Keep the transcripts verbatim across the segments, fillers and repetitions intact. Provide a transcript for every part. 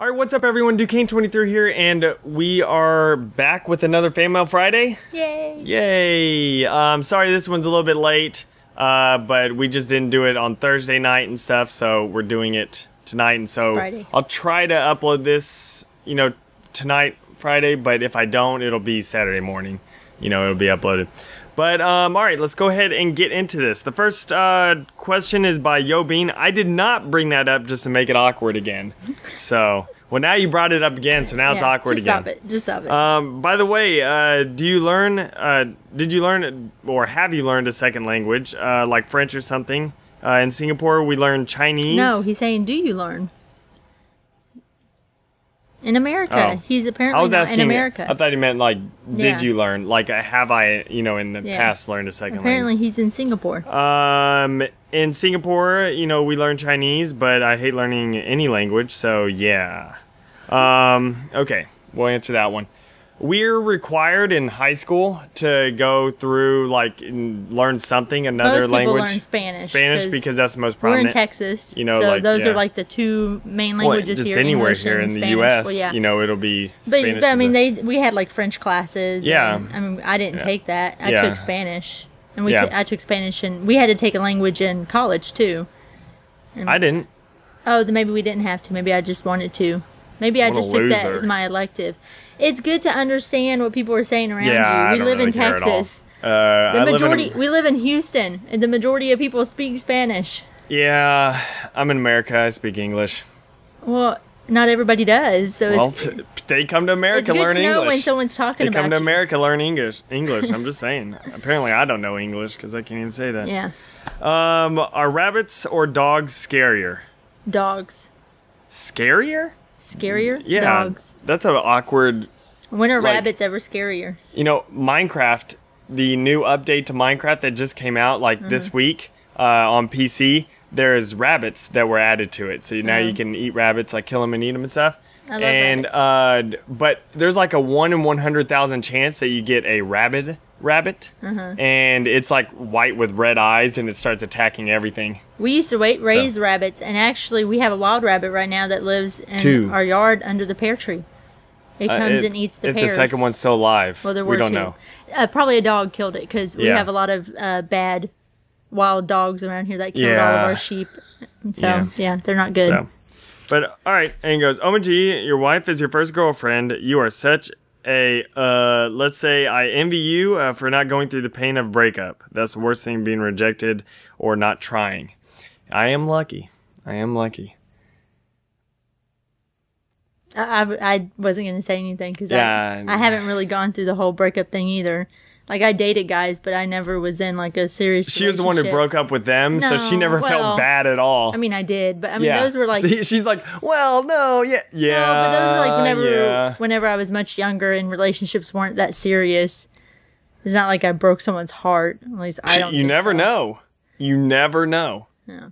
Alright, what's up everyone, ducain twenty-three here, and we are back with another Fan Mail Friday. Yay! Yay! Um, sorry this one's a little bit late, uh, but we just didn't do it on Thursday night and stuff, so we're doing it tonight, and so Friday. I'll try to upload this, you know, tonight, Friday, but if I don't, it'll be Saturday morning. You know, it'll be uploaded. But, um, alright, let's go ahead and get into this. The first uh, question is by Yo Bean. I did not bring that up just to make it awkward again. So, well, now you brought it up again, so now yeah, it's awkward just again. Just stop it. Just stop it. Um, by the way, uh, do you learn, uh, did you learn, or have you learned a second language, uh, like French or something? Uh, in Singapore, we learned Chinese. No, he's saying, do you learn? In America, oh. he's apparently I was asking, in America. I thought he meant like, did yeah. you learn? Like, have I, you know, in the yeah. past learned a second apparently language? Apparently, he's in Singapore. Um, in Singapore, you know, we learn Chinese, but I hate learning any language, so yeah. Um, okay, we'll answer that one. We're required in high school to go through, like, and learn something, another most language. Most learn Spanish. Spanish, because that's the most prominent. We're in Texas, you know, so like, those yeah. are, like, the two main languages well, just here. Anywhere English here in Spanish. The U S, well, yeah. you know, it'll be but, Spanish. But, I mean, they we had, like, French classes. Yeah. And, I mean, I didn't yeah. take that. I yeah. took Spanish. And we yeah. I took Spanish, and we had to take a language in college, too. And I didn't. Oh, then maybe we didn't have to. Maybe I just wanted to. Maybe I just took that as my elective. It's good to understand what people are saying around yeah, you. We I live don't really in Texas. Care at all. Uh, the majority, I live in a, we live in Houston, and the majority of people speak Spanish. Yeah, I'm in America. I speak English. Well, not everybody does. So well, it's, they come to America learn English. It's good to know English. When someone's talking they about it. They come to you. America learn English. English. I'm just saying. Apparently, I don't know English because I can't even say that. Yeah. Um, are rabbits or dogs scarier? Dogs. Scarier? Scarier? Yeah, dogs. That's an awkward... When are like, rabbits ever scarier? You know, Minecraft, the new update to Minecraft that just came out like mm-hmm. this week uh, on P C, there's rabbits that were added to it. So now mm-hmm. you can eat rabbits, like kill them and eat them and stuff. I love and, rabbits. Uh, but there's like a one in one hundred thousand chance that you get a rabid rabbit. Mm-hmm. And it's like white with red eyes and it starts attacking everything. We used to wait, raise so. rabbits, and actually we have a wild rabbit right now that lives in two. our yard under the pear tree. It comes uh, it, and eats the if pears. If the second one's still alive, well, there were we don't two. know. Uh, probably a dog killed it because we yeah. have a lot of uh, bad wild dogs around here that killed yeah. all of our sheep. So, yeah, yeah they're not good. So. But, all right, and he goes, O M G, your wife is your first girlfriend. You are such a, uh, let's say I envy you uh, for not going through the pain of breakup. That's the worst thing, being rejected or not trying. I am lucky. I am lucky. I, I, I wasn't going to say anything because yeah, I, I haven't really gone through the whole breakup thing either. Like, I dated guys, but I never was in, like, a serious She was the one who broke up with them, no, so she never well, felt bad at all. I mean, I did, but, I mean, yeah. those were, like... See, she's like, well, no, yeah, yeah. No, but those were, like, whenever, yeah. whenever I was much younger and relationships weren't that serious. It's not like I broke someone's heart. At least I don't You never so. know. You never know. Yeah.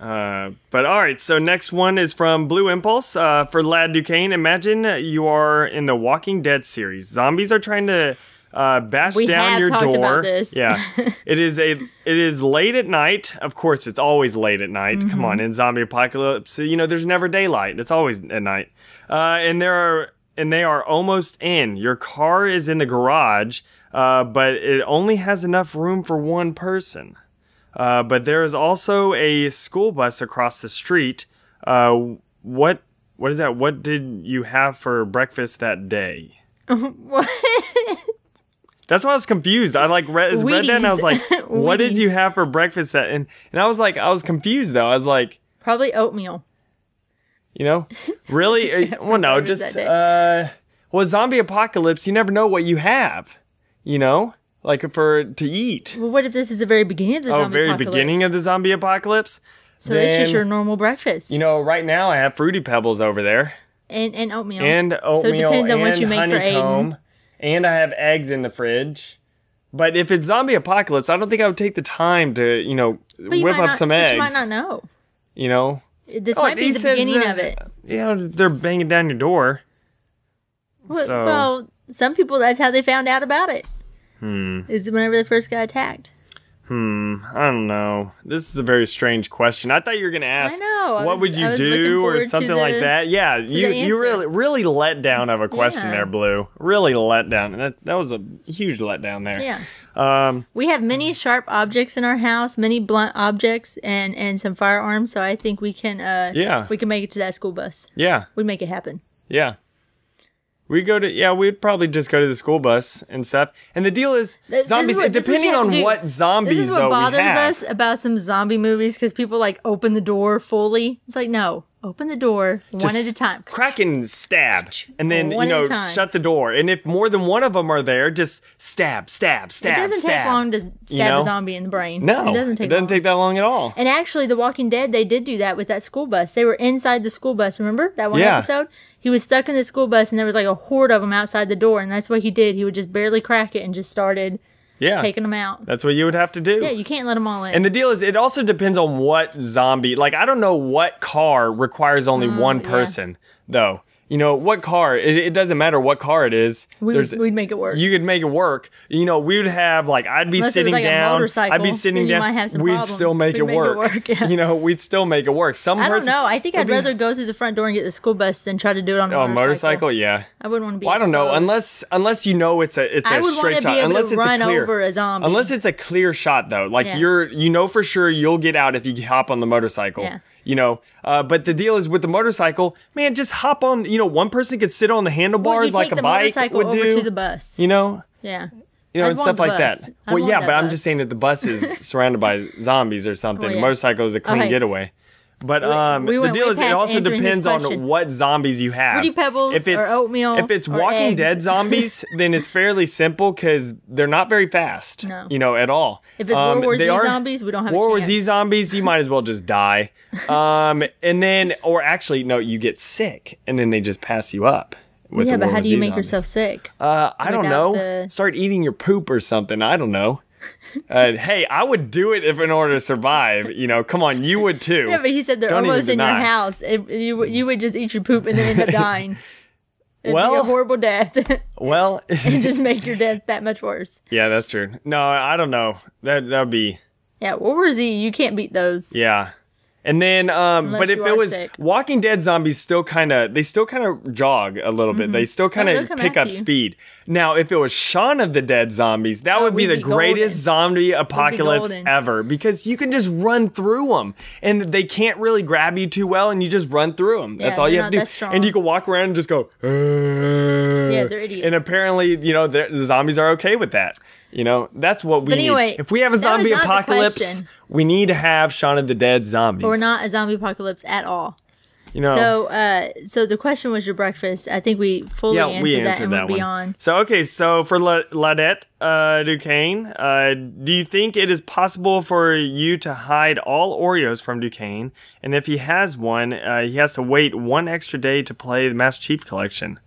Uh, but, all right, so next one is from Blue Impulse. Uh, for Lad Ducain, imagine you are in the Walking Dead series. Zombies are trying to... Uh, bash we down your door. We have talked about this. Yeah, it is a it is late at night. Of course, it's always late at night. Mm-hmm. Come on, in zombie apocalypse, you know, there's never daylight. It's always at night. Uh, and there are and they are almost in. Your car is in the garage, uh, but it only has enough room for one person. Uh, but there is also a school bus across the street. Uh, what what is that? What did you have for breakfast that day? What? That's why I was confused. I like read, read that and I was like, what did you have for breakfast that? And, and I was like, I was confused though. I was like. Probably oatmeal. You know, really? Well, no, just, uh, well, zombie apocalypse, you never know what you have, you know, like for to eat. Well, what if this is the very beginning of the oh, zombie very apocalypse? very beginning of the zombie apocalypse? So then, it's just your normal breakfast. You know, right now I have Fruity Pebbles over there. And, and oatmeal. And oatmeal So it depends on what you make for Aiden. And I have eggs in the fridge. But if it's zombie apocalypse, I don't think I would take the time to, you know, you whip up not, some but eggs. You might not know. You know? This oh, might be the beginning that, of it. Yeah, you know, they're banging down your door. Well, so. well, some people, that's how they found out about it. Hmm. Is whenever they first got attacked. Hmm, I don't know. This is a very strange question. I thought you were going to ask, I know. I what was, would you do or something the, like that? Yeah, you you really really let down of a question yeah. there, Blue. Really let down. That that was a huge let down there. Yeah. Um, we have many sharp objects in our house, many blunt objects, and and some firearms. So I think we can uh yeah. we can make it to that school bus. Yeah, we make it happen. Yeah. We go to, yeah, we'd probably just go to the school bus and stuff. And the deal is, this, zombies, this is what, depending on do. what zombies, though, This is what though, bothers us about some zombie movies, because people, like, open the door fully. It's like, no, open the door just one at a time. Crack and stab. And then, one you know, shut the door. And if more than one of them are there, just stab, stab, stab, It doesn't stab. take long to stab you know? a zombie in the brain. No, it doesn't, take, it doesn't long. take that long at all. And actually, The Walking Dead, they did do that with that school bus. They were inside the school bus, remember? That one yeah. episode? He was stuck in the school bus, and there was like a horde of them outside the door, and that's what he did. He would just barely crack it and just started yeah. taking them out. That's what you would have to do. Yeah, you can't let them all in. And the deal is, it also depends on what zombie. Like, I don't know what car requires only um, one person, yeah. though. You know, what car, it, it doesn't matter what car it is. We would, we'd make it work. You could make it work. You know, we would have, like, I'd be Unless sitting like down. I'd be sitting down. We'd problems. still make, we'd it, make work. it work. Yeah. You know, we'd still make it work. Some I person, don't know. I think I'd rather be, go through the front door and get the school bus than try to do it on a oh, motorcycle. motorcycle. Yeah. I wouldn't want to be well, I don't know. Unless, unless you know it's a, it's I a straight shot. Unless it's run a clear. Over a zombie. Unless it's a clear shot, though. Like, yeah. you're, you know for sure you'll get out if you hop on the motorcycle. Yeah. You know, uh, but the deal is with the motorcycle, man, just hop on. You know, one person could sit on the handlebars well, like a bike would do. Over to the bus. You know, yeah, you know, I'd and stuff like that. I'd well, yeah, that but bus. I'm just saying that the bus is surrounded by zombies or something. Oh, yeah. The motorcycle is a clean okay. getaway. But um, we, we the deal is, it also depends on what zombies you have. Fruity Pebbles if it's, or oatmeal. If it's Walking eggs. Dead zombies, then it's fairly simple because they're not very fast, no. you know, at all. If it's um, World War Z are, zombies, we don't have World a War Z zombies, you might as well just die. Um, and then, or actually, no, you get sick, and then they just pass you up. With yeah, the but World how do you Z make zombies. yourself sick? Uh, I don't know. The... Start eating your poop or something. I don't know. Uh, hey, I would do it if in order to survive. You know, come on, you would too. Yeah, but he said they're Don't almost in your house. It, you you would just eat your poop and then end up dying. It'd well, be a horrible death. Well, and just make your death that much worse. Yeah, that's true. No, I don't know. That that'd be. Yeah, World War Z. You can't beat those. Yeah. And then, um, but if it was sick. Walking Dead zombies, still kind of they still kind of jog a little bit. Mm-hmm. They still kind of pick up speed. Now, if it was Shaun of the Dead zombies, that oh, would be the be greatest golden. zombie apocalypse be ever because you can just run through them and they can't really grab you too well, and you just run through them. Yeah, that's all you have to do. And you can walk around and just go. Urgh. Yeah, they're idiots. And apparently, you know, the zombies are okay with that. You know, that's what we but anyway, need. If we have a zombie apocalypse, we need to have Shaun of the Dead zombies. Or not a zombie apocalypse at all. You know. So, uh, so the question was your breakfast. I think we fully yeah, answered, we answered that, and that we'll one. be on. So, okay, so for La Ladette uh, Ducain, uh, do you think it is possible for you to hide all Oreos from Ducain? And if he has one, uh, he has to wait one extra day to play the Master Chief Collection.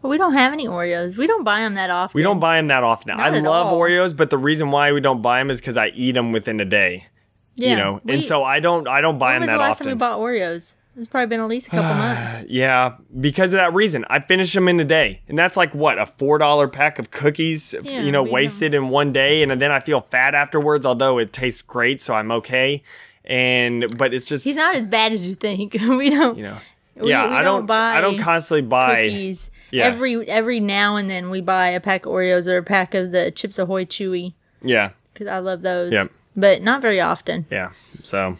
Well, we don't have any Oreos. We don't buy them that often. We don't buy them that often. Not I love all. Oreos, but the reason why we don't buy them is because I eat them within a day. Yeah, you know, we, and so I don't. I don't buy them that often. When was the last time we bought Oreos? It's probably been at least a couple months. Yeah, because of that reason, I finish them in a day, and that's like what a four dollar pack of cookies. Yeah, you know, wasted them. in one day, and then I feel fat afterwards. Although it tastes great, so I'm okay. And but it's just he's not as bad as you think. we don't. You know. We, yeah, we I don't. don't buy I don't constantly buy cookies. Yeah. Every every now and then we buy a pack of Oreos or a pack of the Chips Ahoy Chewy. Yeah, because I love those. Yeah, but not very often. Yeah. So,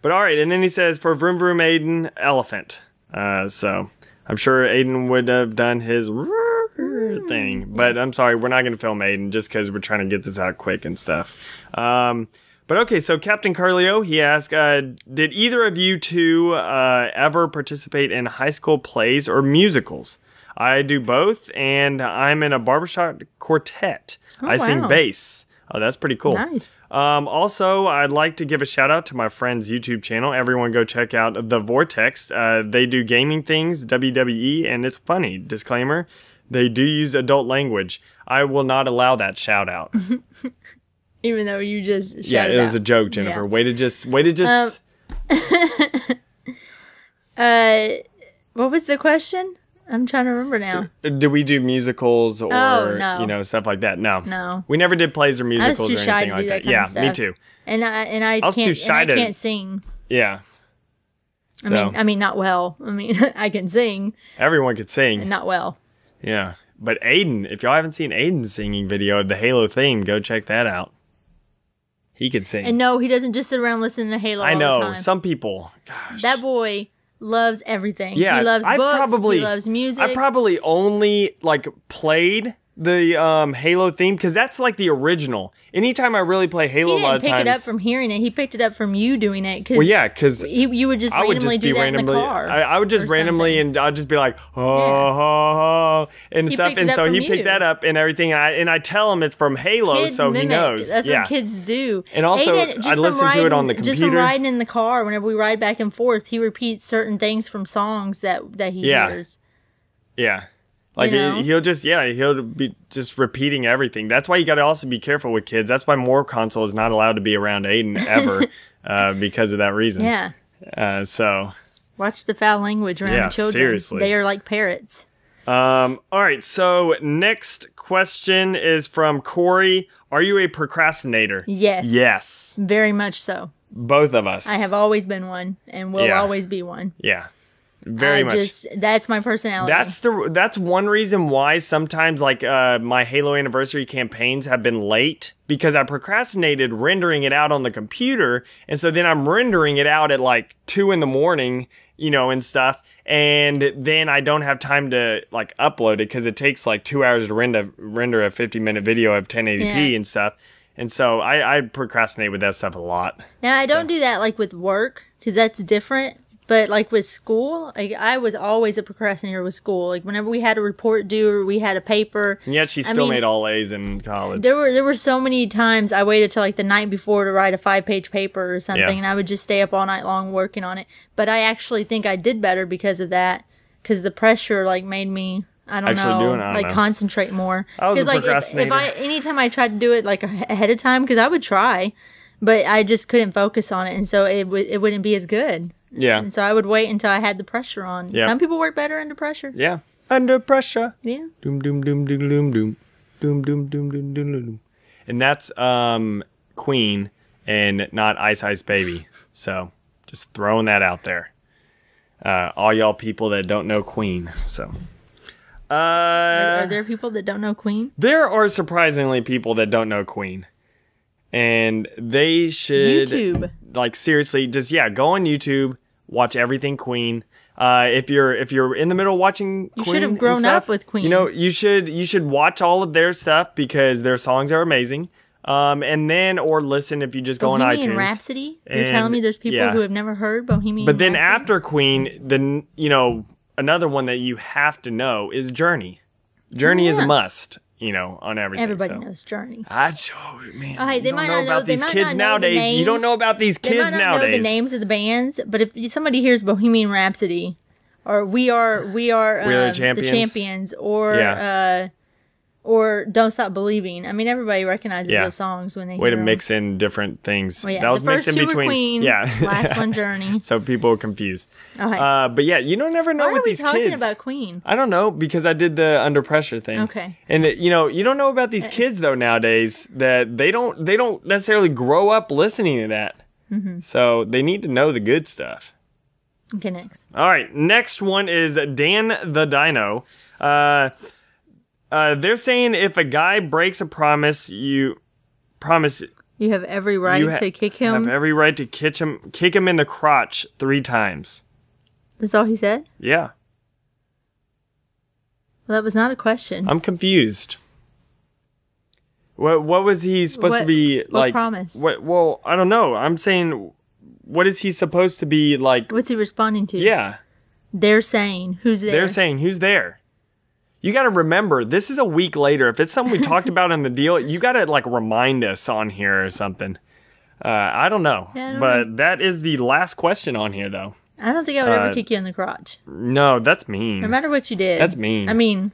but all right. And then he says for Vroom Vroom Aiden elephant. Uh, so I'm sure Aiden would have done his thing, but I'm sorry, we're not going to film Aiden just because we're trying to get this out quick and stuff. Um. But okay, so Captain Carleo, he asked, uh, did either of you two uh, ever participate in high school plays or musicals? I do both, and I'm in a barbershop quartet. Oh, I wow. sing bass. Oh, that's pretty cool. Nice. Um, also, I'd like to give a shout out to my friend's YouTube channel. Everyone go check out The Vortex. Uh, they do gaming things, W W E, and it's funny. Disclaimer, they do use adult language. I will not allow that shout out. Even though you just shouted yeah, it was out. a joke, Jennifer. Yeah. Way to just, way to just. Um, uh, what was the question? I'm trying to remember now. Did we do musicals or oh, no. you know stuff like that? No, no, we never did plays or musicals I was too shy or anything to do like that. that kind yeah, of me too. And I and I, I was can't too shy and I to, can't sing. Yeah. So. I mean, I mean, not well. I mean, I can sing. Everyone could sing. Not well. Yeah, but Aiden, if y'all haven't seen Aiden's singing video of the Halo theme, go check that out. He could sing. And no, he doesn't just sit around listening to Halo I all know, the time. Some people. Gosh. That boy loves everything. Yeah, he loves I books, probably, he loves music. I probably only like played the um, Halo theme because that's like the original. Anytime I really play Halo, he didn't a lot of pick times, it up from hearing it. He picked it up from you doing it. Cause well, yeah, because you would just I randomly would just do that randomly, in the car. I, I would just randomly, something. and I'd just be like, oh, yeah. oh, oh and he stuff. And so he you. picked that up and everything. And I, and I tell him it's from Halo, kids so mimic. he knows. That's yeah. what kids do. And also, Aiden, I listen riding, to it on the computer. Just from riding in the car, whenever we ride back and forth, he repeats certain things from songs that that he yeah. hears. Yeah. Like, you know? he'll just, yeah, he'll be just repeating everything. That's why you got to also be careful with kids. That's why more console is not allowed to be around Aiden ever uh, because of that reason. Yeah. Uh, so. Watch the foul language around yeah, children. Seriously. They are like parrots. Um, all right. So next question is from Corey. Are you a procrastinator? Yes. Yes. Very much so. Both of us. I have always been one and will yeah. always be one. Yeah. Very I much. Just, that's my personality. That's the that's one reason why sometimes like uh, my Halo Anniversary campaigns have been late because I procrastinated rendering it out on the computer, and so then I'm rendering it out at like two in the morning, you know, and stuff, and then I don't have time to like upload it because it takes like two hours to render render a fifty minute video of ten eighty p yeah. and stuff, and so I, I procrastinate with that stuff a lot. Now I don't so. do that like with work because that's different. But, like, with school, like, I was always a procrastinator with school. Like, whenever we had a report due or we had a paper. And yet she still I mean, made all A's in college. There were there were so many times I waited till like, the night before to write a five page paper or something. Yeah. And I would just stay up all night long working on it. But I actually think I did better because of that. Because the pressure, like, made me, I don't actually know, doing, I don't like, know. concentrate more. I was a like, procrastinator. If, if I, anytime I tried to do it, like, ahead of time, because I would try. But I just couldn't focus on it. And so it, w it wouldn't be as good. Yeah. And so I would wait until I had the pressure on. Yeah. Some people work better under pressure. Yeah. Under pressure. Yeah. Doom, doom, doom, doom, doom, doom. Doom, doom, doom, doom, doom, doom. And that's um, Queen and not Ice Ice Baby. So just throwing that out there. Uh, all y'all people that don't know Queen. So. Uh, are, are there people that don't know Queen? There are surprisingly people that don't know Queen. And they should YouTube. Like seriously just yeah go on YouTube, watch everything Queen. Uh, if you're if you're in the middle of watching Queen, you should have grown stuff, up with Queen. You know you should you should watch all of their stuff because their songs are amazing. Um, and then or listen if you just Bohemian go on iTunes. Bohemian Rhapsody. You're and, telling me there's people yeah. who have never heard Bohemian. But then Rhapsody? After Queen, then you know another one that you have to know is Journey. Journey yeah. is a must. You know, on everything. Everybody so. knows Journey. I oh, man. Oh, hey, they you don't might know not about know, these kids nowadays. The you don't know about these kids nowadays. They might not nowadays. know the names of the bands, but if somebody hears Bohemian Rhapsody, or we are we are, um, we are the, champions. the champions, or yeah. uh, or Don't Stop Believing. I mean, everybody recognizes yeah. those songs when they way hear to them. mix in different things. Well, yeah. That the was first mixed two in between. Were Queen, yeah, last one Journey. So people are confused. Okay. Uh, but yeah, you don't ever know Why with are we these talking kids. About Queen? I don't know because I did the Under Pressure thing. Okay. And it, you know, you don't know about these kids though nowadays that they don't they don't necessarily grow up listening to that. Mm-hmm. So they need to know the good stuff. Okay, next. So, all right, next one is Dan the Dino. Uh, Uh, they're saying if a guy breaks a promise, you promise you have every right to kick him. You have every right to kick him, kick him in the crotch three times. That's all he said? Yeah. Well, that was not a question. I'm confused. What what was he supposed what, to be like? What promise? What, well, I don't know. I'm saying, what is he supposed to be like? What's he responding to? Yeah. They're saying who's there? They're saying who's there. You got to remember, this is a week later. If it's something we talked about in the deal, you got to like remind us on here or something. Uh, I don't know. Yeah, I don't but know. That is the last question on here, though. I don't think I would uh, ever kick you in the crotch. No, that's mean. No matter what you did. That's mean. I mean,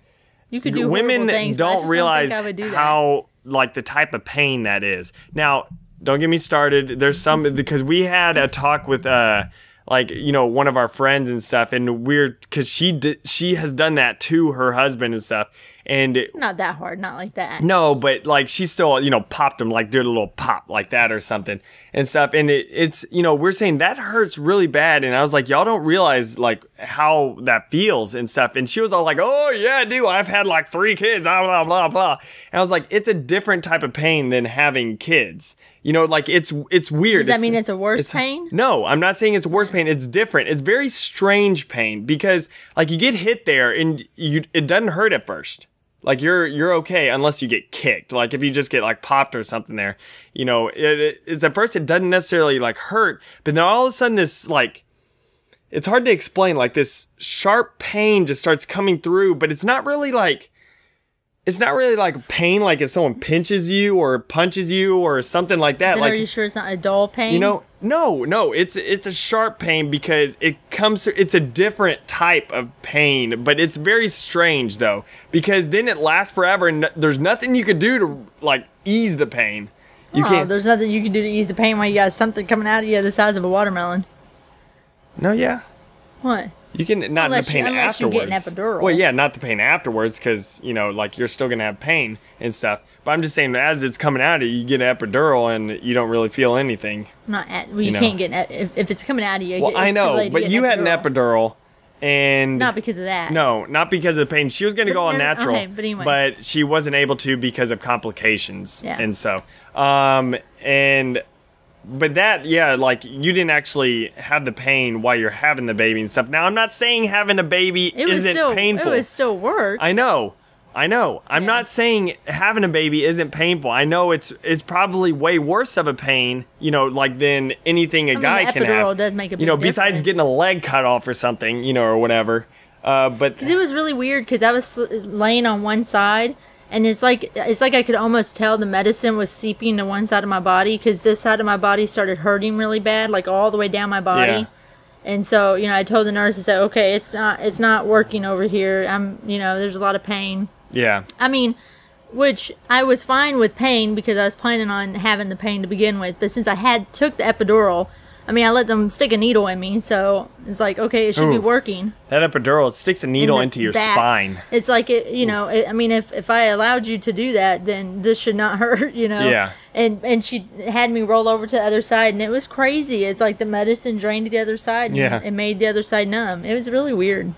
you could do Women things, don't I just realize don't think I would do that. How, like, the type of pain that is. Now, don't get me started. There's some, because we had a talk with... Uh, like, you know, one of our friends and stuff, and we're, because she did, she has done that to her husband and stuff, and not that hard, not like that. No, but like she still, you know, popped him, like did a little pop like that or something and stuff. And it, it's, you know, we're saying that hurts really bad, and I was like, y'all don't realize like how that feels and stuff. And she was all like, oh yeah, I do. I've had like three kids, blah blah blah blah. And I was like, it's a different type of pain than having kids. You know, like it's it's weird. Does that it's, mean it's a worse it's, pain? No, I'm not saying it's worse pain. It's different. It's very strange pain because like you get hit there and you it doesn't hurt at first. Like you're you're okay unless you get kicked. Like if you just get like popped or something there, you know, it, it, it's at first it doesn't necessarily like hurt, but then all of a sudden this like, it's hard to explain. Like this sharp pain just starts coming through, but it's not really like, it's not really like pain like if someone pinches you or punches you or something like that. Then like, are you sure it's not a dull pain? You know, no, no, it's it's a sharp pain because it comes through. It's a different type of pain, but it's very strange though because then it lasts forever and there's nothing you could do to like ease the pain. You oh, can't. There's nothing you can do to ease the pain while you got something coming out of you the size of a watermelon. No, yeah. What? You can not unless the pain you, afterwards. You get an epidural. Well, yeah, not the pain afterwards because, you know, like you're still going to have pain and stuff. But I'm just saying that as it's coming out of you, you get an epidural and you don't really feel anything. Not at, well, you, you know? Can't get an if, if it's coming out of you. Well, it's I know, too but to you an had an epidural and not because of that. No, not because of the pain. She was going to go all natural, okay, but, anyway. But she wasn't able to because of complications. Yeah. And so, um, and. But that, yeah, like, you didn't actually have the pain while you're having the baby and stuff. Now, I'm not saying having a baby it isn't still, painful. It was still work. I know. I know. I'm yeah. not saying having a baby isn't painful. I know it's it's probably way worse of a pain, you know, like, than anything a I mean, guy can have. Epidural does make a big You know, besides difference. Getting a leg cut off or something, you know, or whatever. Uh, but because it was really weird because I was laying on one side. And it's like it's like I could almost tell the medicine was seeping to one side of my body because this side of my body started hurting really bad, like all the way down my body. Yeah. And so, you know, I told the nurse, I said, okay, it's not it's not working over here. I'm, you know, there's a lot of pain. Yeah. I mean, which I was fine with pain because I was planning on having the pain to begin with. But since I had took the epidural, I mean, I let them stick a needle in me, so it's like, okay, it should Ooh, be working. That epidural, it sticks a needle in into your back. Spine. It's like, it, you know, it, I mean, if, if I allowed you to do that, then this should not hurt, you know? Yeah. And and she had me roll over to the other side, and it was crazy. It's like the medicine drained to the other side, and yeah. it made the other side numb. It was really weird.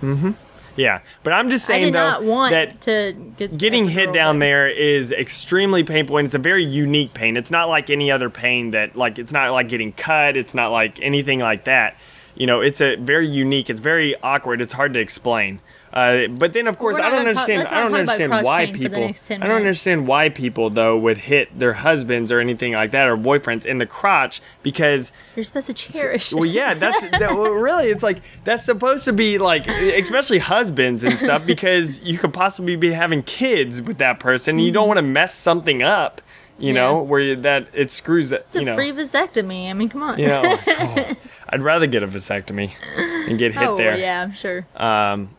Mm-hmm. Yeah, but I'm just saying, though, that to get getting hit down there is extremely painful, and it's a very unique pain. It's not like any other pain that, like, it's not like getting cut. It's not like anything like that. You know, it's a very unique. It's very awkward. It's hard to explain. Uh, but then, of course, I don't understand. I don't understand why people. I don't understand why people though would hit their husbands or anything like that or boyfriends in the crotch because you're supposed to cherish. Well, yeah, that's that, well, really. It's like that's supposed to be like, especially husbands and stuff, because you could possibly be having kids with that person. And you don't want to mess something up, you yeah. know, where you, that it screws. It's you a know. Free vasectomy. I mean, come on. Yeah, you know, like, oh, I'd rather get a vasectomy and get hit oh, there. Well, yeah, I'm sure. Um.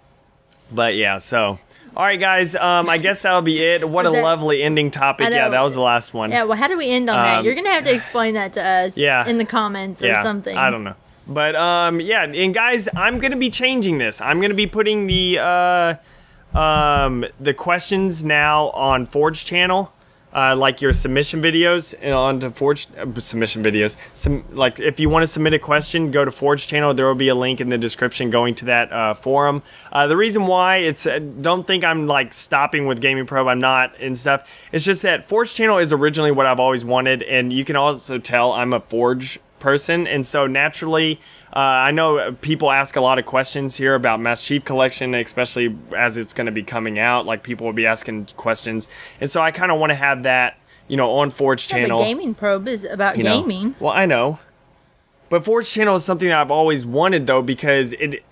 But yeah, so all right, guys. Um, I guess that'll be it. What was a that, lovely ending topic. Yeah, that was the last one. Yeah. Well, how do we end on um, that? You're gonna have to explain that to us. Yeah, in the comments or yeah, something. I don't know. But um, yeah, and guys, I'm gonna be changing this. I'm gonna be putting the uh, um, the questions now on Forge Channel. Uh, like your submission videos and onto Forge uh, submission videos. Some like if you want to submit a question, go to Forge Channel. There will be a link in the description going to that uh, forum. Uh, the reason why it's uh, don't think I'm like stopping with Gaming Probe. I'm not and stuff. It's just that Forge Channel is originally what I've always wanted, and you can also tell I'm a Forge person, and so naturally. Uh, I know people ask a lot of questions here about Master Chief Collection, especially as it's going to be coming out. Like, people will be asking questions. And so I kind of want to have that, you know, on Forge yeah, Channel. But Gaming Probe is about you gaming. Know? Well, I know. But Forge Channel is something that I've always wanted, though, because it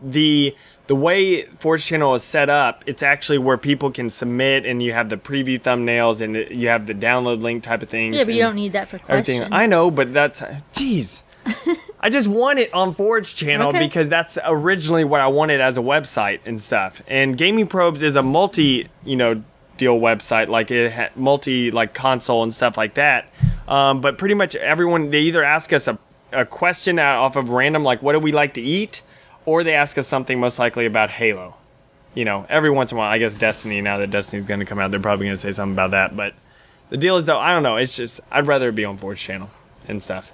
the... The way Forge Channel is set up, it's actually where people can submit, and you have the preview thumbnails, and you have the download link type of things. Yeah, but you don't need that for questions. Everything. I know, but that's... Jeez. I just want it on Forge Channel okay. because that's originally what I wanted as a website and stuff. And Gaming Probes is a multi, you know, deal website, like it ha multi, like console and stuff like that. Um, but pretty much everyone, they either ask us a a question out off of random, like, what do we like to eat? Or they ask us something most likely about Halo. You know, every once in a while, I guess Destiny, now that Destiny's going to come out, they're probably going to say something about that. But the deal is, though, I don't know. It's just, I'd rather be on Forge Channel and stuff.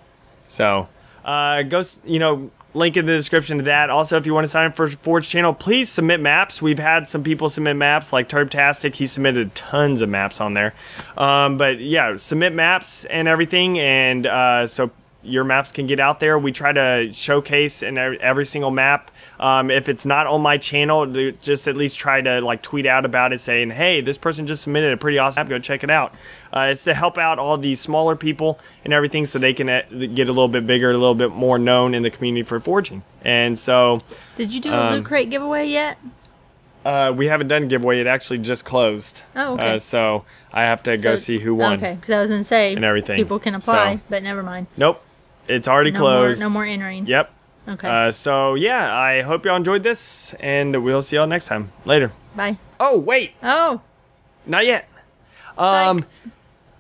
So, uh, go, you know, link in the description to that. Also, if you want to sign up for Forge Channel, please submit maps. We've had some people submit maps, like Turbtastic. He submitted tons of maps on there. Um, but, yeah, submit maps and everything. And uh, so your maps can get out there. We try to showcase in every single map. Um, if it's not on my channel, just at least try to like tweet out about it saying, hey, this person just submitted a pretty awesome app, go check it out. Uh, it's to help out all these smaller people and everything so they can get a little bit bigger, a little bit more known in the community for forging. And so... Did you do um, a Loot Crate giveaway yet? Uh, we haven't done a giveaway. It actually just closed. Oh, okay. Uh, so I have to so, go see who won. Okay, because I was going to say and everything. People can apply, so, but never mind. Nope. It's already no closed. More, no more entering. Yep. Okay. Uh, so, yeah, I hope y'all enjoyed this, and we'll see y'all next time. Later. Bye. Oh, wait. Oh. Not yet. Um, like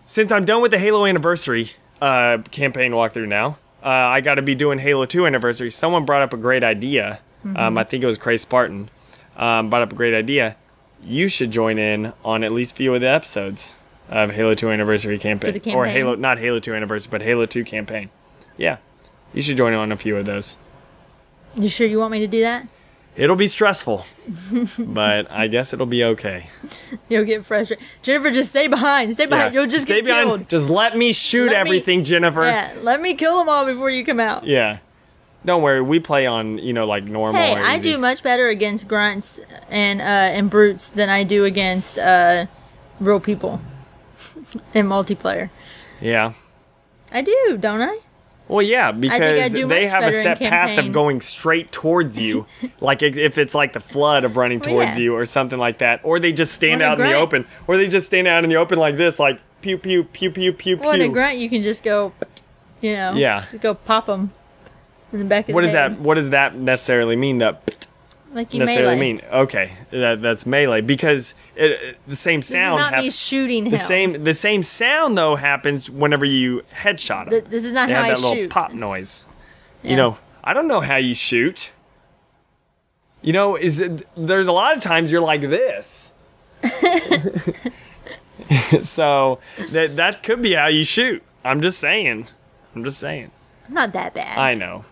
since I'm done with the Halo Anniversary uh, campaign walkthrough now, uh, I got to be doing Halo two Anniversary. Someone brought up a great idea. Mm-hmm. um, I think it was Craig Spartan. Um, brought up a great idea. You should join in on at least a few of the episodes of Halo two Anniversary campaign. campaign. Or Halo, not Halo two Anniversary, but Halo two campaign. Yeah. You should join on a few of those. You sure you want me to do that? It'll be stressful, but I guess it'll be okay. You'll get frustrated. Jennifer, just stay behind. Stay behind. Yeah. You'll just stay get behind. Killed. Just let me shoot let everything, me, Jennifer. Yeah, let me kill them all before you come out. Yeah. Don't worry. We play on, you know, like normal. Hey, or I do much better against grunts and uh, and brutes than I do against uh, real people in multiplayer. Yeah. I do, don't I? Well, yeah, because they have a set path of going straight towards you, like if it's like the flood of running towards you or something like that, or they just stand out in the open, or they just stand out in the open like this, like pew, pew, pew, pew, pew, pew. Well, in a grunt, you can just go, you know, yeah, go pop them in the back of the head. What does that necessarily mean, that like you necessarily mean? Okay, that, that's melee, because it, the same sound. This is not me shooting him. The same, the same sound though happens whenever you headshot him. This is not how I shoot. They have that little pop noise. Yeah. You know, I don't know how you shoot. You know, is it, there's a lot of times you're like this. So that that could be how you shoot. I'm just saying. I'm just saying. I'm not that bad. I know.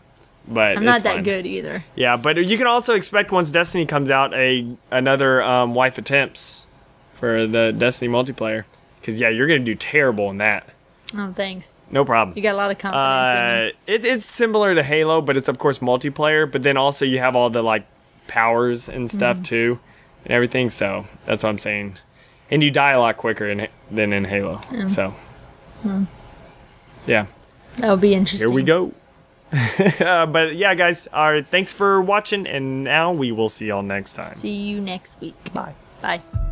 But I'm not that fine. Good either. Yeah, but you can also expect once Destiny comes out a another um, wife attempts for the Destiny multiplayer, because yeah, you're gonna do terrible in that. Oh, thanks. No problem. You got a lot of confidence. Uh, in it, it's similar to Halo, but it's of course multiplayer. But then also you have all the like powers and stuff mm. too, and everything. So that's what I'm saying. And you die a lot quicker in, than in Halo. Mm. So mm. yeah, that'll be interesting. Here we go. uh, but yeah, guys, all right, thanks for watching, and now we will see y'all next time. See you next week. Bye. Bye.